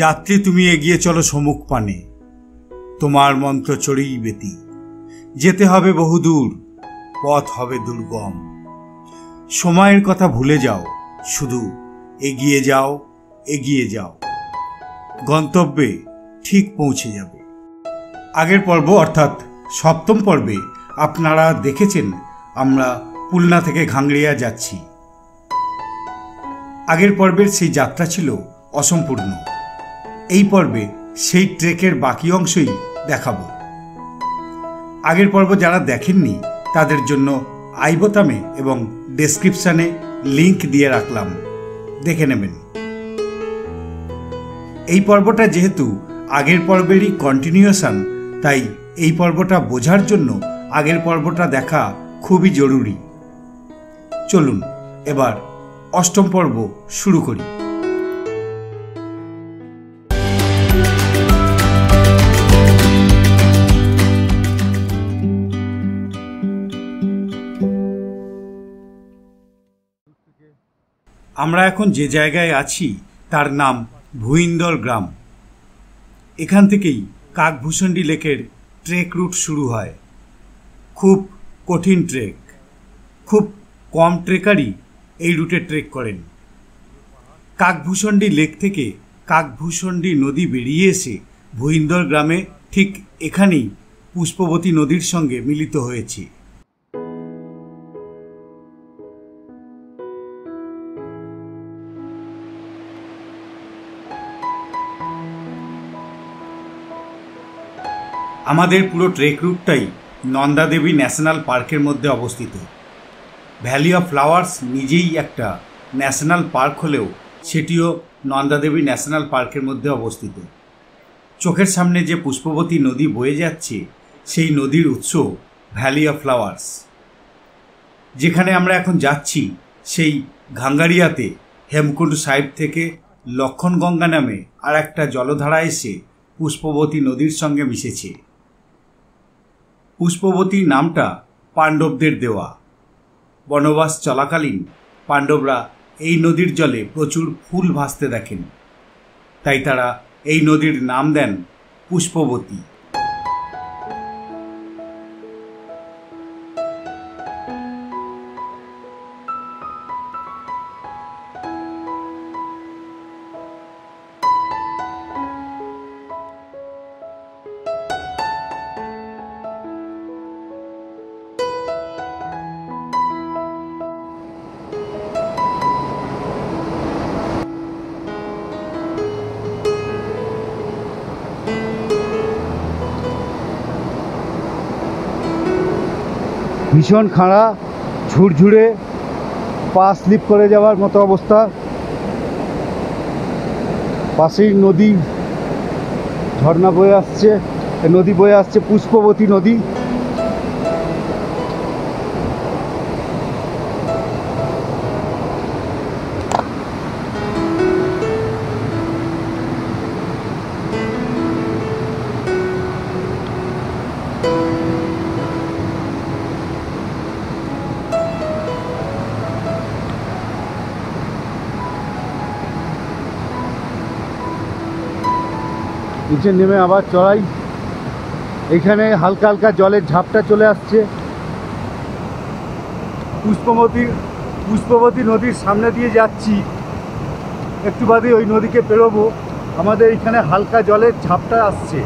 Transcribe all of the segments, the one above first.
যাত্রী তুমি এগিয়ে চলো সম্মুখ পানে, তোমার মন্ত্র চড়িবেতি। যেতে হবে বহুদূর, পথ হবে দুর্গম। সময়ের কথা ভুলে যাও, শুধু এগিয়ে যাও, এগিয়ে যাও, গন্তব্যে ঠিক পৌঁছে যাবে। আগের পর্ব অর্থাৎ সপ্তম পর্বে আপনারা দেখেছেন আমরা পুলনা থেকে ঘাংড়িয়া যাচ্ছি। আগের পর্বের সেই যাত্রা ছিল অসম্পূর্ণ। এই পর্বে সেই ট্রেকের বাকি অংশই দেখাব। আগের পর্ব যারা দেখেননি তাদের জন্য আই বোতামে এবং ডেসক্রিপশানে লিঙ্ক দিয়ে রাখলাম, দেখে নেবেন। এই পর্বটা যেহেতু আগের পর্বেরই কন্টিনিউয়েশন, তাই এই পর্বটা বোঝার জন্য আগের পর্বটা দেখা খুবই জরুরি। চলুন এবার অষ্টম পর্ব শুরু করি। আমরা এখন যে জায়গায় আছি তার নাম ভুইন্দর গ্রাম। এখান থেকেই কাকভূষণ্ডী লেকের ট্রেক রুট শুরু হয়। খুব কঠিন ট্রেক, খুব কম ট্রেকারই এই রুটে ট্রেক করেন। কাকভূষণ্ডী লেক থেকে কাকভূষণ্ডী নদী বেরিয়ে এসে ভুইন্দর গ্রামে ঠিক এখানেই পুষ্পবতী নদীর সঙ্গে মিলিত হয়েছে। আমাদের পুরো ট্রেক রুটটাই নন্দা দেবী ন্যাশনাল পার্কের মধ্যে অবস্থিত। ভ্যালি অফ ফ্লাওয়ার্স নিজেই একটা ন্যাশনাল পার্ক হলেও সেটিও নন্দা দেবী ন্যাশনাল পার্কের মধ্যে অবস্থিত। চোখের সামনে যে পুষ্পবতী নদী বয়ে যাচ্ছে সেই নদীর উৎস ভ্যালি অফ ফ্লাওয়ার্স। যেখানে আমরা এখন যাচ্ছি সেই ঘাঙ্গারিয়াতে হেমকুণ্ড সাহেব থেকে লক্ষণ গঙ্গা নামে আর একটা জলধারা এসে পুষ্পবতী নদীর সঙ্গে মিশেছে। পুষ্পবতী নামটা পাণ্ডবদের দেওয়া। বনবাস চলাকালীন পাণ্ডবরা এই নদীর জলে প্রচুর ফুল ভাসতে দেখেন, তাই তারা এই নদীর নাম দেন পুষ্পবতী। ভীষণ খাড়া, ঝুরঝুরে, পা স্লিপ করে যাওয়ার মতো অবস্থা। পাশেই নদী, ঝর্ণা বয়ে আসছে, নদী বয়ে আসছে পুষ্পবতী নদী। নিচে নেমে আবার চড়াই। এখানে হালকা হালকা জলের ঝাপটা চলে আসছে। পুষ্পবতী নদীর সামনে দিয়ে যাচ্ছি, একটু বাদে ওই নদীকে পেরোবো। আমাদের এখানে হালকা জলের ঝাপটা আসছে।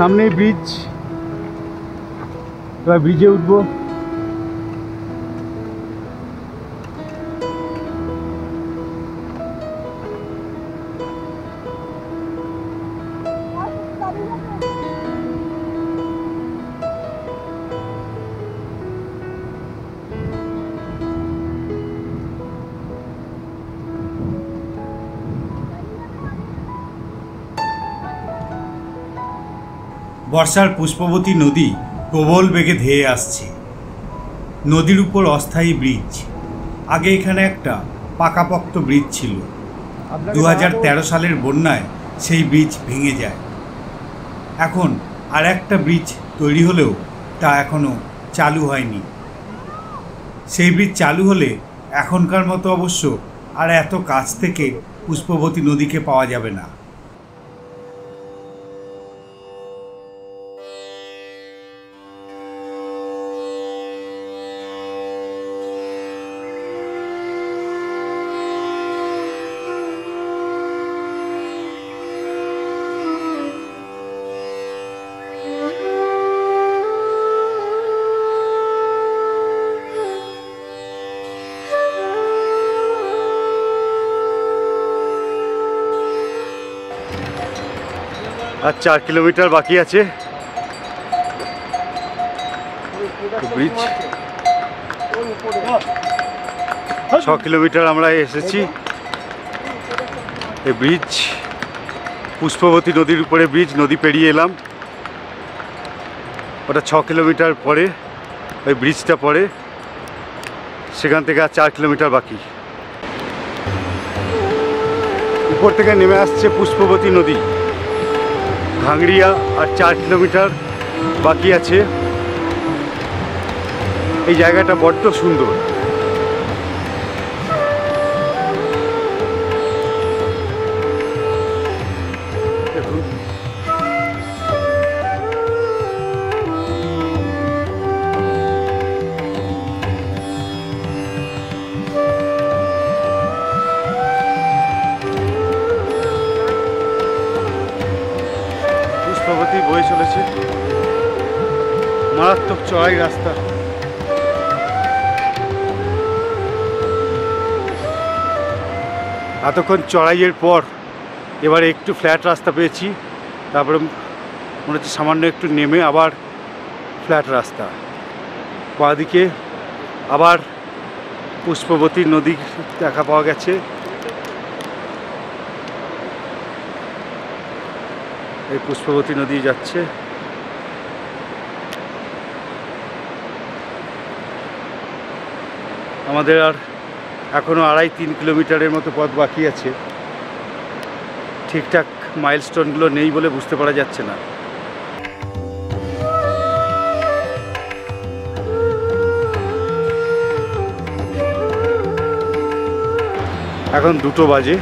সামনে ব্রিজ, এবার ব্রিজে উঠবো। বর্ষার পুষ্পবতী নদী প্রবল বেগে ধেয়ে আসছে। নদীর উপর অস্থায়ী ব্রিজ, आगे एखाने एक पाकापोक्त ब्रिज छिल 2013 सालेर बन्याय सेई ब्रिज भेंगे जाए। एखन आरेकटा ब्रिज तैरी हलेओ ता एखोनो चालू हयनि। सेई ब्रिज चालू हले एखनकार मतो अवश्य आर एत काछ थेके पुष्पवती नदी के पावा जाबे ना। आज 4 किलोमीटर बाकी आछे ब्रिज 6 किलोमीटर आमरा एसेछि। ए ब्रिज पुष्पवती नदीर उपरे ब्रिज नदी पेरिये एलाम ओटा 6 किलोमीटर परे ओई ब्रिजटा पड़े सेखान थेके आज 4 किलोमीटर बाकी। ऊपर थेके नेमे आसछे पुष्पवती नदी घांगड़िया और 4 किलोमीटर बाकी आछे। ये जैगाटा बड्ड सुंदर मारात्मक चौड़ाई रास्ता एतक्षण चौड़ाइएर पर एबारे एकटू फ्लैट रास्ता पेयेछि। तारपरे मने हच्छे सामान्य एकटू नेमे आबार फ्लैट रास्ता बादिके आबार पुष्पवती नदी देखा पावा गेछे। এই পুষ্পবতী নদী যাচ্ছে। আমাদের আর এখনো 2.5-3 কিলোমিটারের মতো পথ বাকি আছে। ঠিকঠাক মাইলস্টোনগুলো নেই বলে বুঝতে পারা যাচ্ছে না। এখন 2টো বাজে।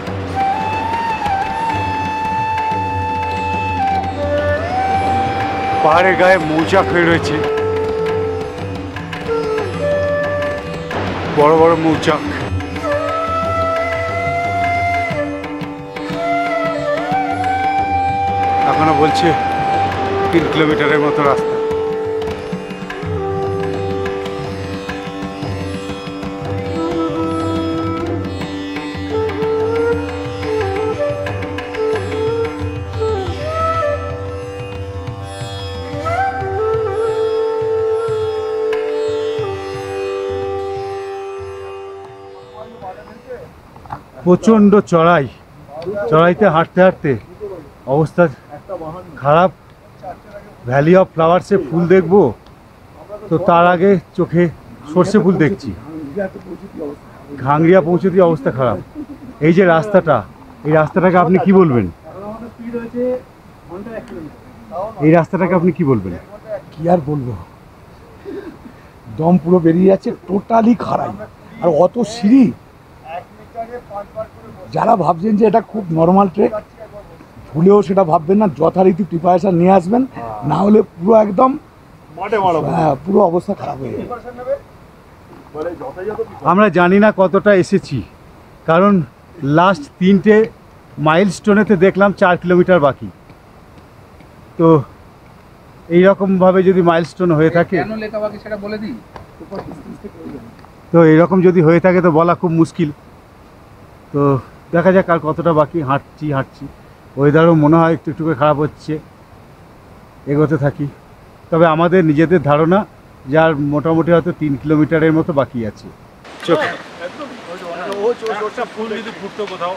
पहाड़े गाए मौजा फेर रही बड़ बड़ मौजा एखोनो बोलछे 3 किलोमीटर मत रास्ता। प्रचंड चढ़ाई चढ़ाईते हाँटते हाँटते अवस्था खराब। भैली अफ फ्लावर्से फुल देखबो तो तार आगे चोखे सर्षे फुल देखी घांगड़िया पहुँचते अवस्था खराब। ये रास्ताटा रास्ताटाके आपनि कि बोलबेन? ये रास्ताटाके आपनि कि बोलबेन? कि आर बोलबो दम पुरो बेरिये जाच्छे टोटाली खराई और अत सीढ़ी जरा भावन जो खूब नर्माल ट्रेक भूले से भावें ना यथारीति प्रिपारेशन नहीं आसबें ना हम पूरा एकदम पूरा अवस्था खराब हो जाए। हमें जानी ना कतटा एसेछि कारण लास्ट 3टে माइलस्टोने ते देखलाम 4 किलोमीटर बाकी तो एई रकम भावे जदि माइलस्टोन होये थाके तो एई रकम जदि होये थाके तो बला खूब मुश्किल। तो देखा जाक आर कतटा बाकी हाँटछि हाँटछि वेदारो मने हय एकटू एकटू खराब होच्छे एगोते थाकि तबे आमादेर निजेदेर धारणा जार मोटामुटी हयतो 3 किलोमीटरेर मतो बाकी आछे। चोखे ओ छोटा फुल यदि फुटतो कोथाओ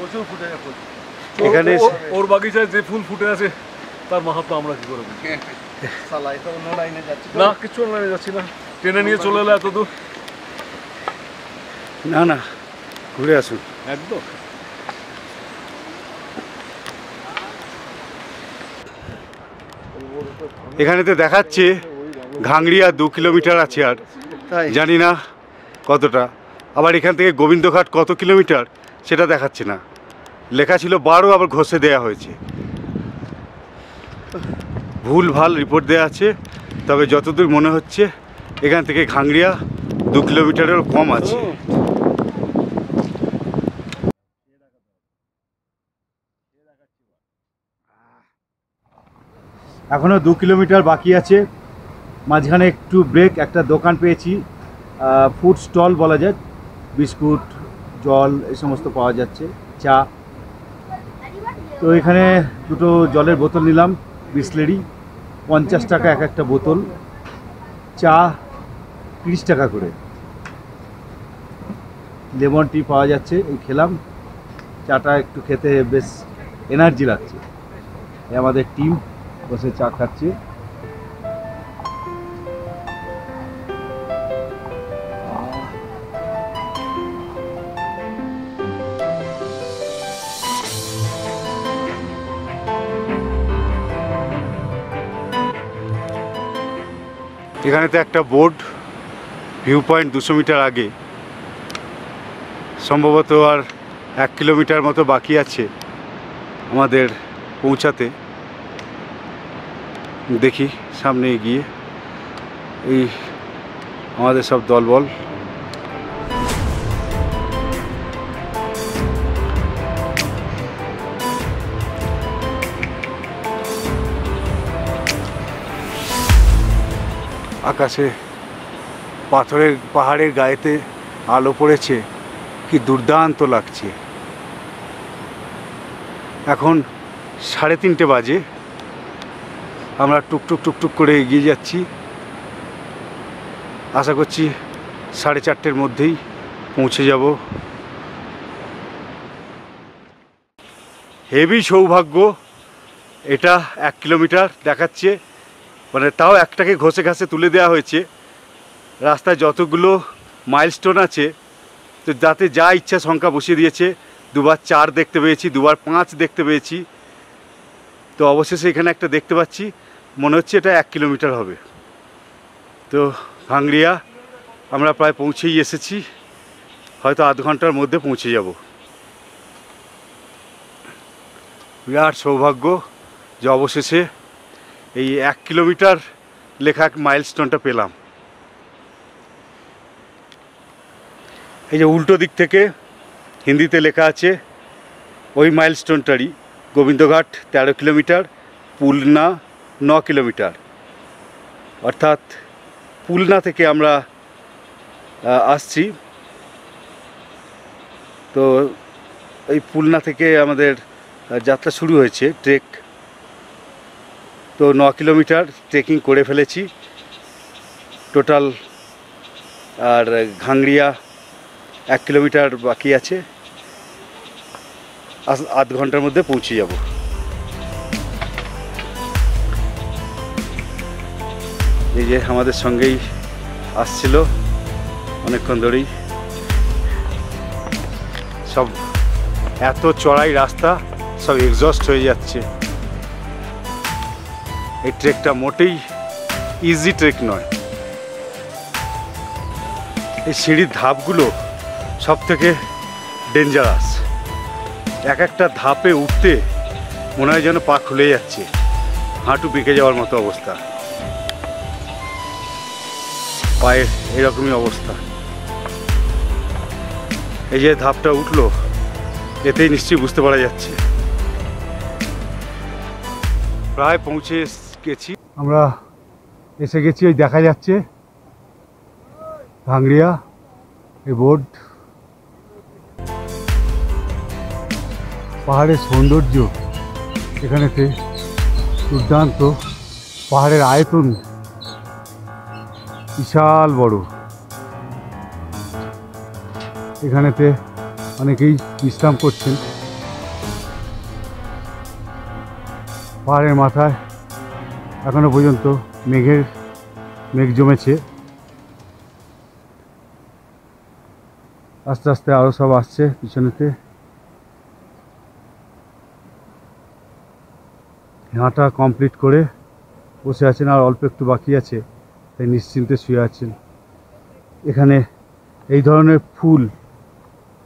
प्रचुर फुटे आछे एखाने ओर बागिचाय जे फुल फुटे आछे तार महात्म आमरा कि करब? साला एतो नो लाइने जाच्छे ना किछु लाइने जाच्छे ना टेने निये चले एलो एतो दूर। না না ঘুরে আসুন একদম। এখানে তো দেখাচ্ছে ঘাংরিয়া 2 কিলোমিটার আছে, আর জানি না কতটা। আবার এখান থেকে গোবিন্দ ঘাট কত কিলোমিটার সেটা দেখাচ্ছে না, লেখা ছিল 12, আবার ঘষে দেয়া হয়েছে, ভুলভাল রিপোর্ট দেওয়া আছে। তবে যতদূর মনে হচ্ছে এখান থেকে ঘাংরিয়া 2 কিলোমিটারের কম আছে। এখনও 2 কিলোমিটার বাকি আছে। মাঝখানে একটু ব্রেক, একটা দোকান পেয়েছি, ফুড স্টল বলা যায়, বিস্কুট, জল এই সমস্ত পাওয়া যাচ্ছে, চা। তো এখানে দুটো জলের বোতল নিলাম, বিসলেরি, 50 টাকা এক একটা বোতল, চা 30 টাকা করে, লেমন টি পাওয়া যাচ্ছে, এই খেলাম। চাটা একটু খেতে বেশ এনার্জি লাগছে। আমাদের টিম বসে চা খাচ্ছে। এখানে তো একটা বোর্ড, ভিউ পয়েন্ট 200 মিটার আগে, সম্ভবত আর 1 কিলোমিটার মতো বাকি আছে আমাদের পৌঁছাতে। দেখি সামনে এগিয়ে এই আমাদের সব দলবল। আকাশে পাথরের পাহাড়ের গায়েতে আলো পড়েছে, কি দুর্দান্ত লাগছে। এখন 3:30 বাজে, আমরা টুকটুক টুকটুক করে এগিয়ে যাচ্ছি। আশা করছি 4:30-র মধ্যেই পৌঁছে যাব। হেভি সৌভাগ্য, এটা 1 কিলোমিটার দেখাচ্ছে, মানে তাও একটাকে ঘষে ঘাসে তুলে দেওয়া হয়েছে। রাস্তায় যতগুলো মাইলস্টোন আছে তো যাতে যা ইচ্ছা সংখ্যা বসিয়ে দিয়েছে। দুবার 4 দেখতে পেয়েছি, দুবার 5 দেখতে পেয়েছি, তো অবশেষে এখানে একটা দেখতে পাচ্ছি, মনে হচ্ছে এটা 1 কিলোমিটার হবে। তো ঘাংরিয়া আমরা প্রায় পৌঁছেই এসেছি, হয়তো আধ ঘন্টার মধ্যে পৌঁছে যাব। বিরাট সৌভাগ্য যে অবশেষে এই 1 কিলোমিটার লেখা মাইলস্টোনটা পেলাম। এই যে উল্টো দিক থেকে হিন্দিতে লেখা আছে ওই মাইলস্টোনটারই, গোবিন্দঘাট 13 কিলোমিটার, পুলনা 9 কিলোমিটার। অর্থাৎ পুলনা থেকে আমরা আসছি, তো এই পুলনা থেকে আমাদের যাত্রা শুরু হয়েছে, ট্রেক। তো 9 কিলোমিটার ট্রেকিং করে ফেলেছি টোটাল, আর ঘাংরিয়া 1 কিলোমিটার বাকি আছে, আধ ঘন্টার মধ্যে পৌঁছে যাব। এই যে আমাদের সঙ্গেই আসছিল অনেকক্ষণ ধরেই, সব এত চড়াই রাস্তা সব এক্সস্ট হয়ে যাচ্ছে। এই ট্রেকটা মোটেই ইজি ট্রেক নয়। এই সিঁড়ির ধাপগুলো সব থেকে ডেঞ্জারাস, এক একটা ধাপে উঠতে মনে হয় যেন পা খুলে যাচ্ছে, হাঁটু বেঁকে যাওয়ার মতো অবস্থা, পায়ের এরকমই অবস্থা। এই যে ধাপটা উঠলো, এতেই নিশ্চয়ই বুঝতে পারা যাচ্ছে। প্রায় পৌঁছে গেছি, আমরা এসে গেছি। ওই দেখা যাচ্ছে ঘাংরিয়া, এই বোর্ড, পাহাড়ের সৌন্দর্য এখানেতে দুর্দান্ত। পাহাড়ের আয়তন বিশাল বড়, এখানেতে অনেকেই বিশ্রাম করছেন। পাহাড়ের মাথায় এখনো পর্যন্ত মেঘ জমেছে। आस्ते आस्ते आरो सब आसछे पिछनेते। हाँटा कमप्लीट करे बसे आछेन आर अल्प एकटु बाकी आछे ताई निश्चिन्ते शुए आछेन। एखाने एई धरनेर फुल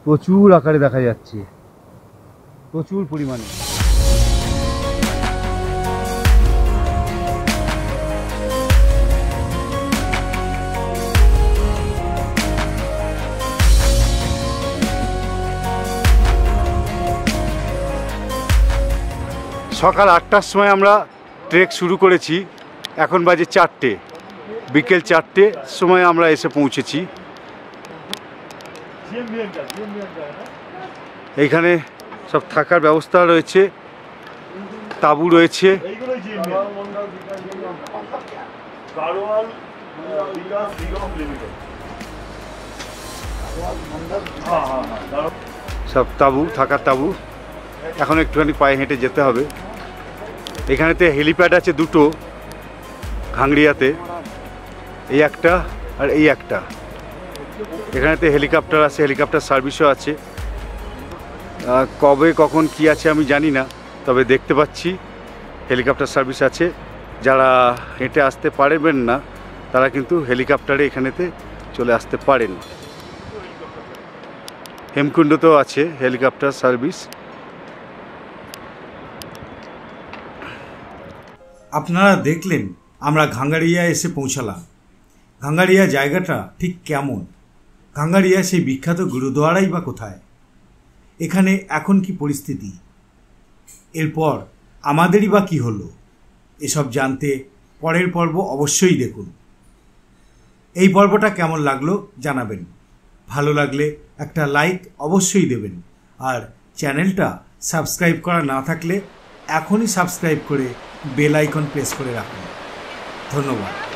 प्रचुर आकारे देखा जाच्छे प्रचुर परिमाणे। सकाल आठटार समय आमरा ट्रेक शुरू करेছি এখন বাজে ৪টে বিকেল ৪টে समय आमरा এসে পৌঁছেছি। এইখানে सब থাকার ব্যবস্থা রয়েছে তাঁবু রয়েছে। सब তাঁবু থাকার তাঁবু এখন একটুখানি পায়ে হেঁটে যেতে হবে। एखानेते हेलिपैड आछे दुटो घांगड़ियाते एई एकटा आर एई एकटा। एखानेते हेलिकप्टार आछे हेलिकप्टार सार्विसो आछे। कबे कखन कि आछे आमी जानि ना तबे देखते पाচ্ছি हेलिकप्टार सार्विस आछे। जारा हेंटे आसते पारबेन ना तारा किन्तु हेलिकप्टारे एखानेते चले आसते पारेन। हेमकुंडतेও आछे हेलिकप्टार सार्विस। আপনারা দেখলেন আমরা ঘাঙ্গারিয়া এসে পৌঁছালাম। ঘাঙ্গারিয়া জায়গাটা ঠিক কেমন, ঘাঙ্গারিয়া সেই বিখ্যাত গুরুদুয়ারাই বা কোথায়, এখানে এখন কি পরিস্থিতি, এরপর আমাদেরই বা কী হলো, এসব জানতে পরের পর্ব অবশ্যই দেখুন। এই পর্বটা কেমন লাগলো জানাবেন, ভালো লাগলে একটা লাইক অবশ্যই দেবেন। আর চ্যানেলটা সাবস্ক্রাইব করা না থাকলে এখনই সাবস্ক্রাইব করে बेल आइकन प्रेस कर रखें। धन्यवाद।